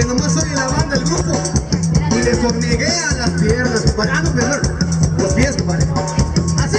porque nomás soy la banda del grupo y les hormiguea las piernas, compadre. Ah, no, perdón, los pies, compadre. Así.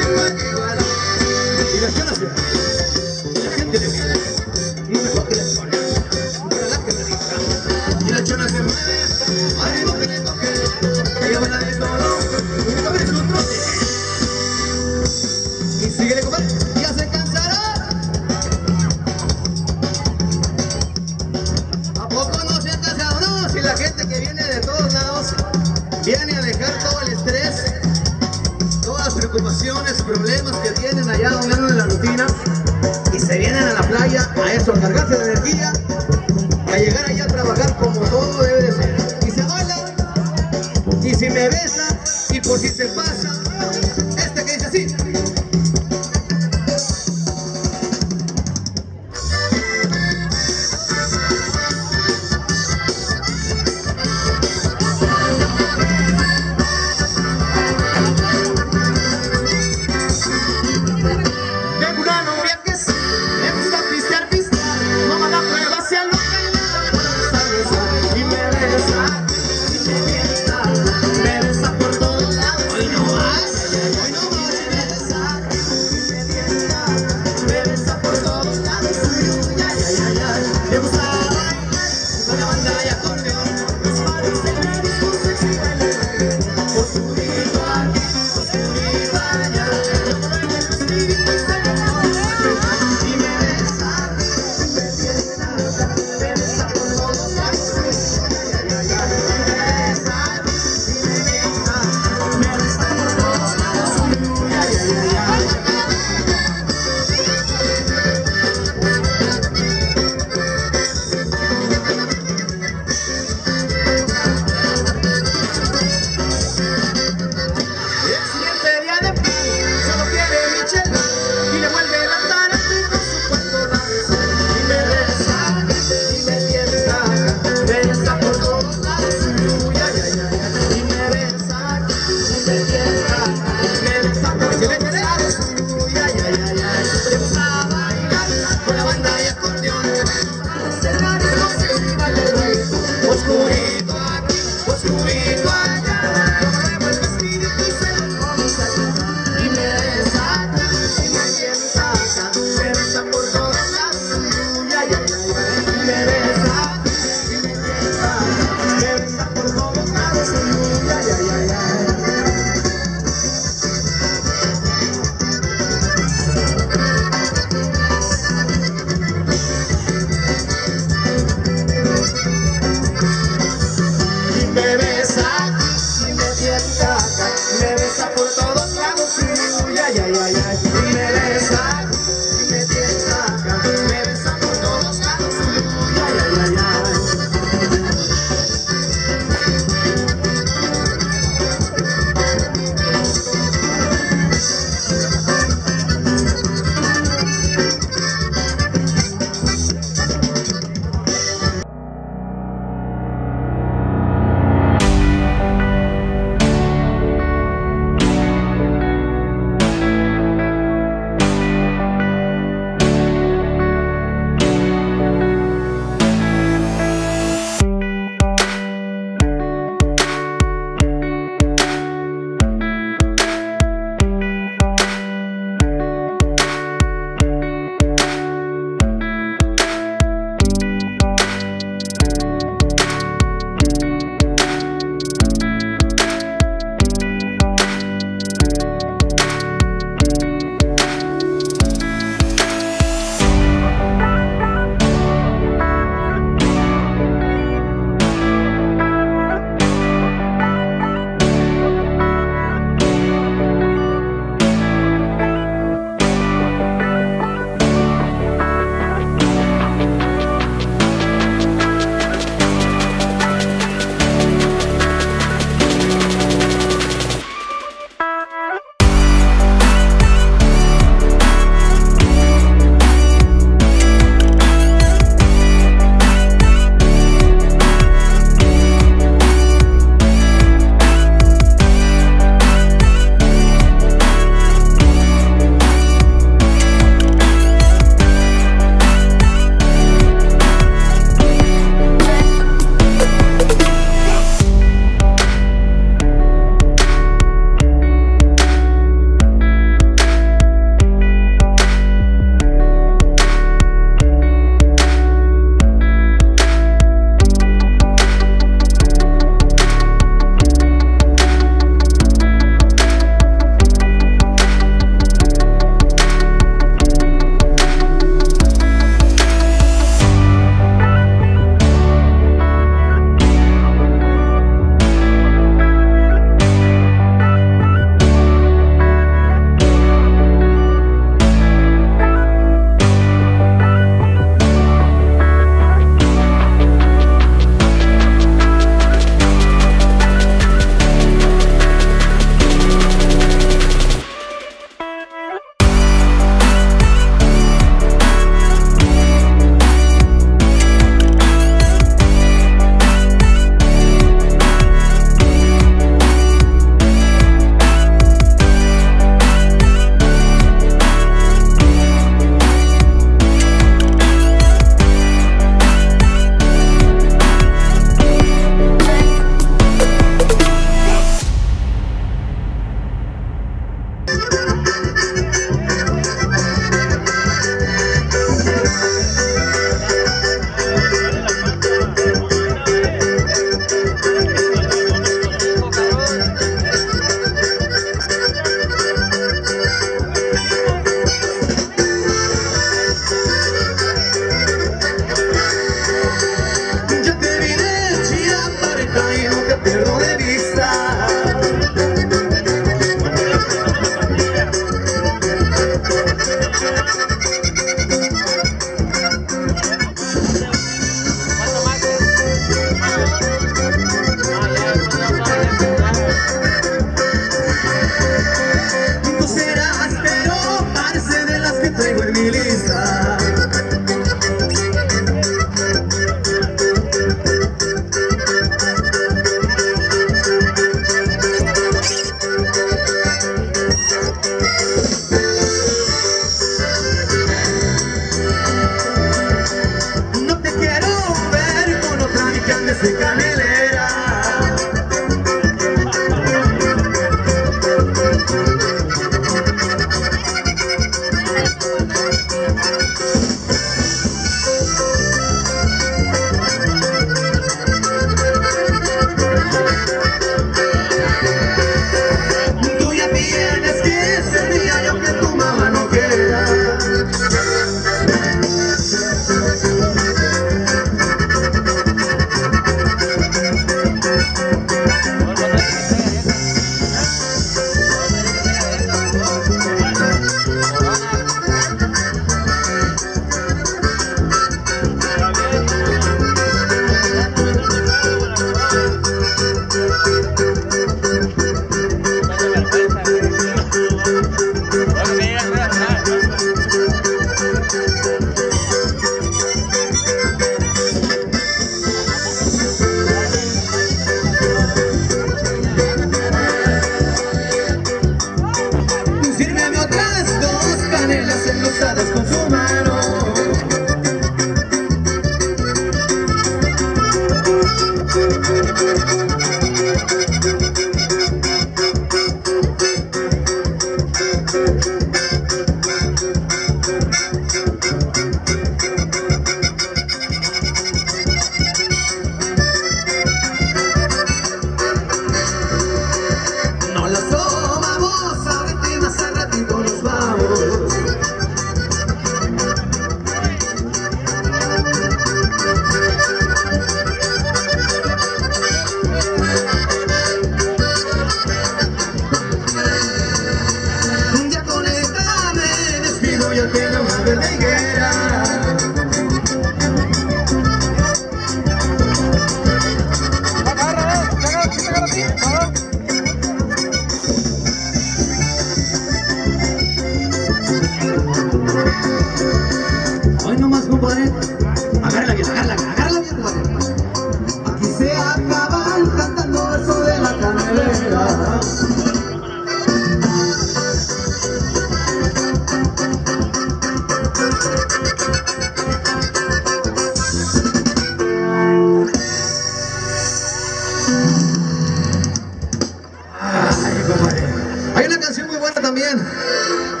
Hay una canción muy buena también.